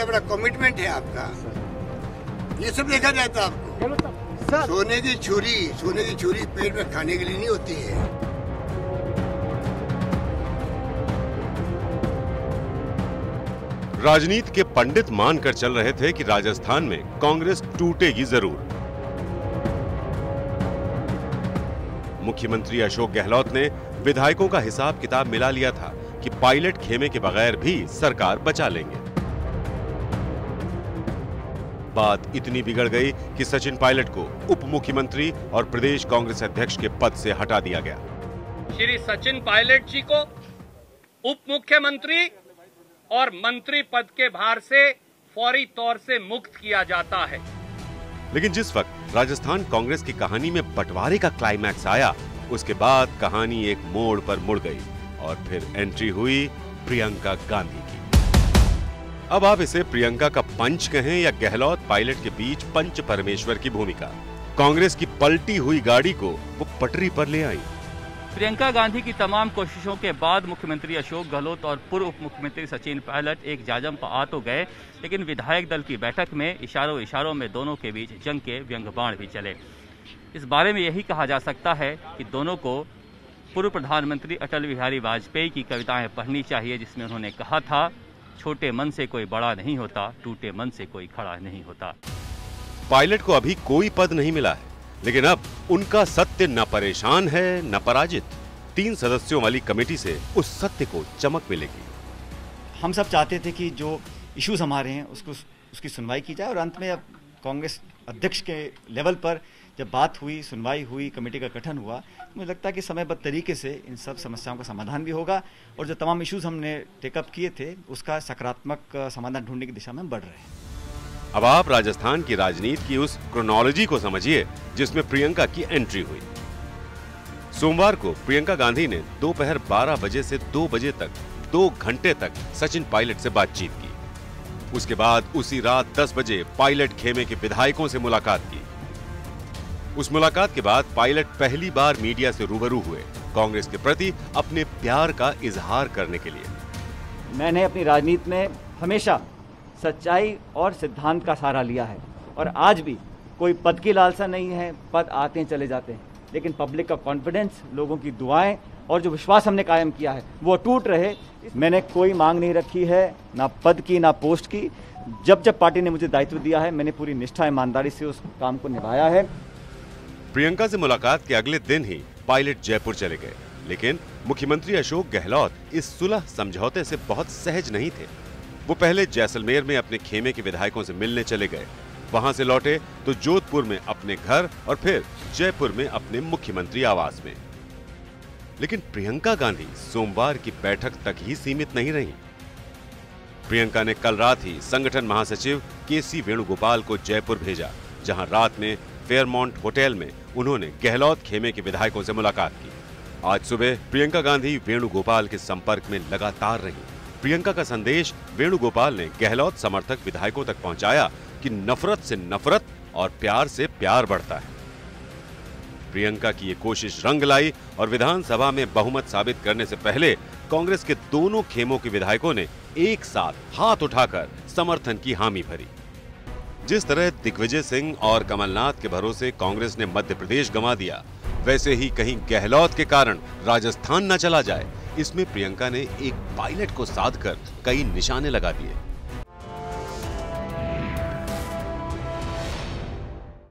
इतना बड़ा कमिटमेंट है आपका, ये सब देखा जाता है आपको। सोने की छुरी पेट में खाने के लिए नहीं होती है। राजनीति के पंडित मानकर चल रहे थे कि राजस्थान में कांग्रेस टूटेगी जरूर। मुख्यमंत्री अशोक गहलोत ने विधायकों का हिसाब किताब मिला लिया था कि पायलट खेमे के बगैर भी सरकार बचा लेंगे। बात इतनी बिगड़ गई कि सचिन पायलट को उप मुख्यमंत्री और प्रदेश कांग्रेस अध्यक्ष के पद से हटा दिया गया। श्री सचिन पायलट जी को उप मुख्यमंत्री और मंत्री पद के भार से फौरी तौर से मुक्त किया जाता है। लेकिन जिस वक्त राजस्थान कांग्रेस की कहानी में बंटवारे का क्लाइमैक्स आया, उसके बाद कहानी एक मोड़ पर मुड़ गई और फिर एंट्री हुई प्रियंका गांधी की। अब आप इसे प्रियंका का पंच कहें या गहलोत पायलट के बीच पंच परमेश्वर की भूमिका, कांग्रेस की पलटी हुई गाड़ी को वो पटरी पर ले आई। प्रियंका गांधी की तमाम कोशिशों के बाद मुख्यमंत्री अशोक गहलोत और पूर्व उप मुख्यमंत्री सचिन पायलट एक जाजम पर आ तो गए, लेकिन विधायक दल की बैठक में इशारों इशारों में दोनों के बीच जंग के व्यंग्यबाण भी चले। इस बारे में यही कहा जा सकता है कि दोनों को पूर्व प्रधानमंत्री अटल बिहारी वाजपेयी की कविताएं पढ़नी चाहिए, जिसमें उन्होंने कहा था, छोटे मन से कोई बड़ा नहीं होता, टूटे मन से कोई खड़ा नहीं होता। पायलट को अभी कोई पद नहीं मिला है, लेकिन अब उनका सत्य न परेशान है न पराजित। 3 सदस्यों वाली कमेटी से उस सत्य को चमक मिलेगी। हम सब चाहते थे कि जो इश्यूज हमारे हैं उसकी सुनवाई की जाए, और अंत में अब कांग्रेस अध्यक्ष के लेवल पर जब बात हुई, सुनवाई हुई, कमेटी का गठन हुआ, तो मुझे लगता है कि समयबद्ध तरीके से इन सब समस्याओं का समाधान भी होगा और जो तमाम इश्यूज हमने टेकअप किए थे उसका सकारात्मक समाधान ढूंढने की दिशा में बढ़ रहे हैं। अब आप राजस्थान की राजनीति की उस क्रोनोलॉजी को समझिए जिसमें प्रियंका की एंट्री हुई। सोमवार को प्रियंका गांधी ने दोपहर 12 बजे से 2 बजे तक 2 घंटे तक सचिन पायलट से बातचीत की। उसके बाद उसी रात 10 बजे पायलट खेमे के विधायकों से मुलाकात की। उस मुलाकात के बाद पायलट पहली बार मीडिया से रूबरू हुए, कांग्रेस के प्रति अपने प्यार का इजहार करने के लिए। मैंने अपनी राजनीति में हमेशा सच्चाई और सिद्धांत का सहारा लिया है और आज भी कोई पद की लालसा नहीं है। पद आते हैं, चले जाते हैं, लेकिन पब्लिक का कॉन्फिडेंस, लोगों की दुआएं और जो विश्वास हमने कायम किया है वो टूट रहे। मैंने कोई मांग नहीं रखी है, ना पद की ना पोस्ट की। जब जब पार्टी ने मुझे दायित्व दिया है मैंने पूरी निष्ठा ईमानदारी से उस काम को निभाया है। प्रियंका से मुलाकात के अगले दिन ही पायलट जयपुर चले गए, लेकिन मुख्यमंत्री अशोक गहलोत इस सुलह समझौते से बहुत सहज नहीं थे। वो पहले जैसलमेर में अपने खेमे के विधायकों से मिलने चले गए, वहां से लौटे तो जोधपुर में अपने घर और फिर जयपुर में अपने मुख्यमंत्री आवास में। लेकिन प्रियंका गांधी सोमवार की बैठक तक ही सीमित नहीं रही। प्रियंका ने कल रात ही संगठन महासचिव KC वेणुगोपाल को जयपुर भेजा, जहां रात में फेयरमॉन्ट होटल में उन्होंने गहलोत खेमे के विधायकों से मुलाकात की। आज सुबह प्रियंका गांधी वेणुगोपाल के संपर्क में लगातार रही। प्रियंका का संदेश वेणुगोपाल ने गहलोत समर्थक विधायकों तक पहुंचाया कि नफरत से नफरत और प्यार से प्यार बढ़ता है। प्रियंका की ये कोशिश रंग लाई और विधानसभा में बहुमत साबित करने से पहले कांग्रेस के दोनों खेमों के विधायकों ने एक साथ हाथ उठाकर समर्थन की हामी भरी। जिस तरह दिग्विजय सिंह और कमलनाथ के भरोसे कांग्रेस ने मध्य प्रदेश गंवा दिया, वैसे ही कहीं गहलोत के कारण राजस्थान न चला जाए, इसमें प्रियंका ने एक पायलट को साधकर कई निशाने लगा दिए।